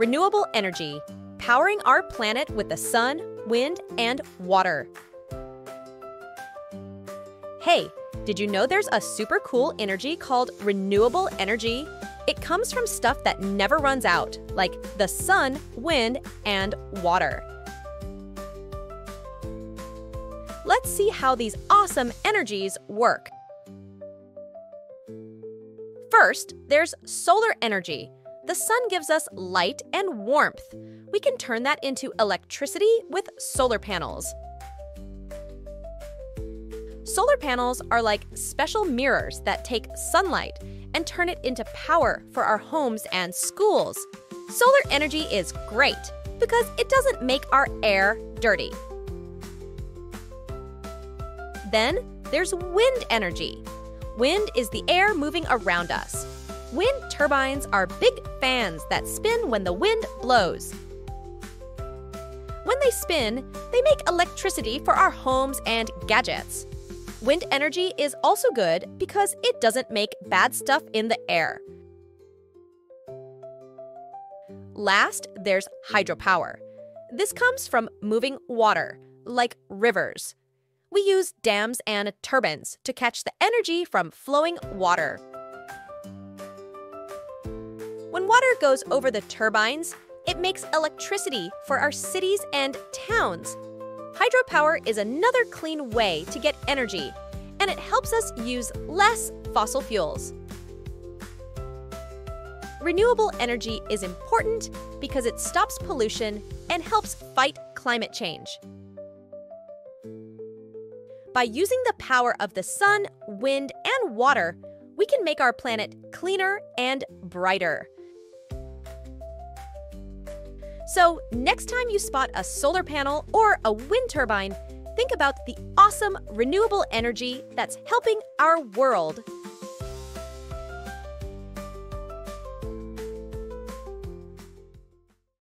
Renewable energy, powering our planet with the sun, wind, and water. Hey, did you know there's a super cool energy called renewable energy? It comes from stuff that never runs out, like the sun, wind, and water. Let's see how these awesome energies work. First, there's solar energy. The sun gives us light and warmth. We can turn that into electricity with solar panels. Solar panels are like special mirrors that take sunlight and turn it into power for our homes and schools. Solar energy is great because it doesn't make our air dirty. Then there's wind energy. Wind is the air moving around us. Wind turbines are big fans that spin when the wind blows. When they spin, they make electricity for our homes and gadgets. Wind energy is also good because it doesn't make bad stuff in the air. Last, there's hydropower. This comes from moving water, like rivers. We use dams and turbines to catch the energy from flowing water. When water goes over the turbines, it makes electricity for our cities and towns. Hydropower is another clean way to get energy, and it helps us use less fossil fuels. Renewable energy is important because it stops pollution and helps fight climate change. By using the power of the sun, wind, and water, we can make our planet cleaner and brighter. So next time you spot a solar panel or a wind turbine, think about the awesome renewable energy that's helping our world.